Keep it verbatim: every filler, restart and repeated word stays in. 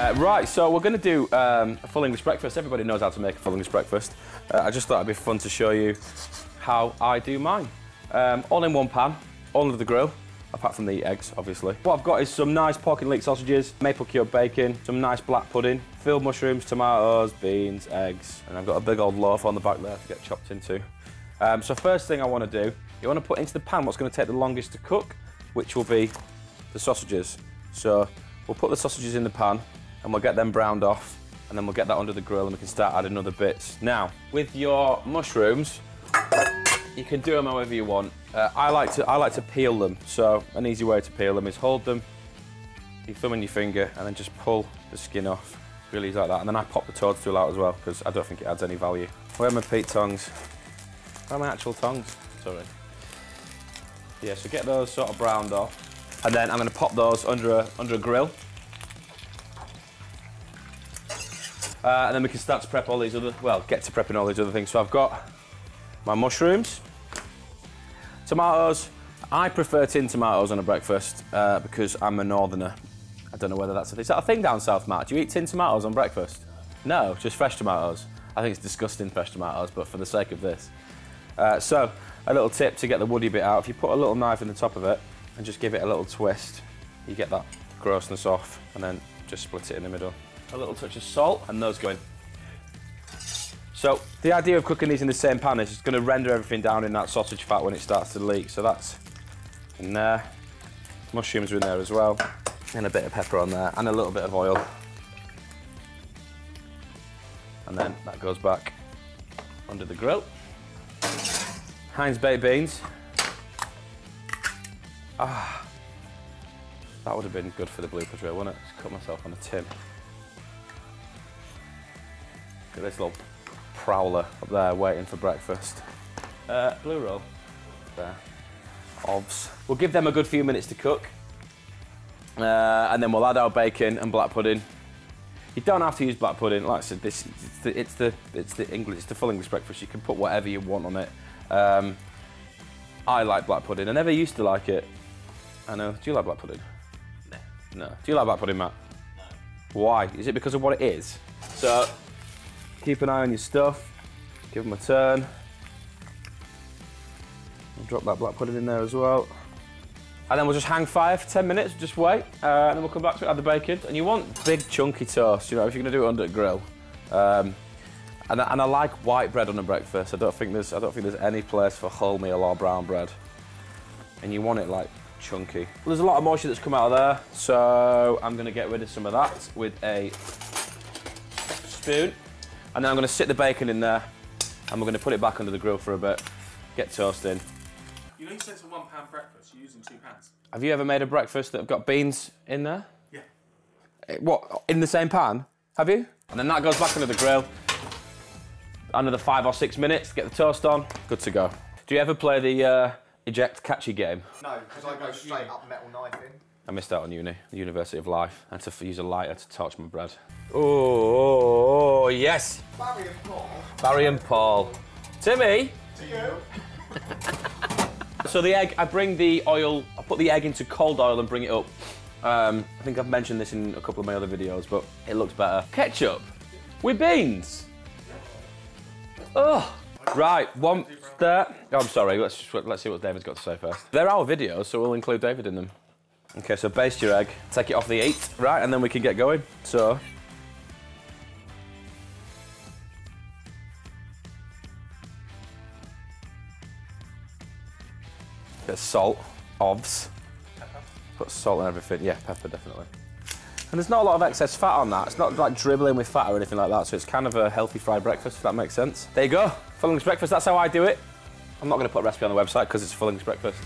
Uh, right, so we're going to do um, a full English breakfast. Everybody knows how to make a full English breakfast. Uh, I just thought it'd be fun to show you how I do mine. Um, all in one pan, all under the grill, apart from the eggs, obviously. What I've got is some nice pork and leek sausages, maple cured bacon, some nice black pudding, filled mushrooms, tomatoes, beans, eggs, and I've got a big old loaf on the back there to get chopped into. Um, so first thing I want to do, you want to put into the pan what's going to take the longest to cook, which will be the sausages. So we'll put the sausages in the pan and we'll get them browned off, and then we'll get that under the grill and we can start adding other bits. Now, with your mushrooms, you can do them however you want. Uh, I like to I like to peel them, so an easy way to peel them is hold them, your thumb and your finger, and then just pull the skin off, really easy like that. And then I pop the toadstool out as well, because I don't think it adds any value. Where are my Pete tongs? Where are my actual tongs? Sorry. Yeah, so get those sort of browned off, and then I'm going to pop those under a, under a grill. Uh, and then we can start to prep all these other, well, get to prepping all these other things. So I've got my mushrooms, tomatoes. I prefer tin tomatoes on a breakfast uh, because I'm a northerner. I don't know whether that's a thing. Is that a thing down south, Matt? Do you eat tin tomatoes on breakfast? No, just fresh tomatoes. I think it's disgusting, fresh tomatoes, but for the sake of this. Uh, so a little tip to get the woody bit out. If you put a little knife in the top of it and just give it a little twist, you get that grossness off, and then just split it in the middle. A little touch of salt, and those go in. So the idea of cooking these in the same pan is it's going to render everything down in that sausage fat when it starts to leak. So that's in there. Mushrooms are in there as well, and a bit of pepper on there, and a little bit of oil. And then that goes back under the grill. Heinz baked beans. Ah, that would have been good for the bloopers reel, wouldn't it? Just cut myself on a tin. Got this little prowler up there waiting for breakfast. Uh, blue roll. There. Obs. We'll give them a good few minutes to cook. Uh, and then we'll add our bacon and black pudding. You don't have to use black pudding. Like I said, this, it's, the, it's, the, it's, the English, it's the full English breakfast. You can put whatever you want on it. Um, I like black pudding. I never used to like it. I know. Do you like black pudding? No. No. Do you like black pudding, Matt? No. Why? Is it because of what it is? So, keep an eye on your stuff, give them a turn. I'll drop that black pudding in there as well. And then we'll just hang fire for ten minutes, just wait, uh, and then we'll come back to it, add the bacon. And you want big chunky toast, you know, if you're gonna do it under a grill. Um, and, and I like white bread on a breakfast. I don't think there's, I don't think there's any place for wholemeal or brown bread. And you want it like chunky. Well, there's a lot of moisture that's come out of there, so I'm gonna get rid of some of that with a spoon. And then I'm going to sit the bacon in there, and we're going to put it back under the grill for a bit, get toasting. You know you said it's a one-pan breakfast, you're using two pans. Have you ever made a breakfast that have got beans in there? Yeah. What, in the same pan? Have you? And then that goes back under the grill. Another five or six minutes, get the toast on, good to go. Do you ever play the uh, eject catchy game? No, because I go straight up metal knife in. I missed out on uni, the University of Life. I had to use a lighter to torch my bread. Oh, yes. Barry and Paul. Barry and Paul. To me. To you. So the egg, I bring the oil, I put the egg into cold oil and bring it up. Um, I think I've mentioned this in a couple of my other videos, but it looks better. Ketchup with beans. Oh. Right, one there. Oh, I'm sorry, let's, just, let's see what David's got to say first. They're our videos, so we'll include David in them. Okay, so baste your egg, take it off the heat, right, and then we can get going. So, a bit of salt, obvs. Pepper. Put salt in everything, yeah, pepper definitely. And there's not a lot of excess fat on that. It's not like dribbling with fat or anything like that. So it's kind of a healthy fried breakfast, if that makes sense. There you go, full English breakfast. That's how I do it. I'm not going to put a recipe on the website because it's full English breakfast.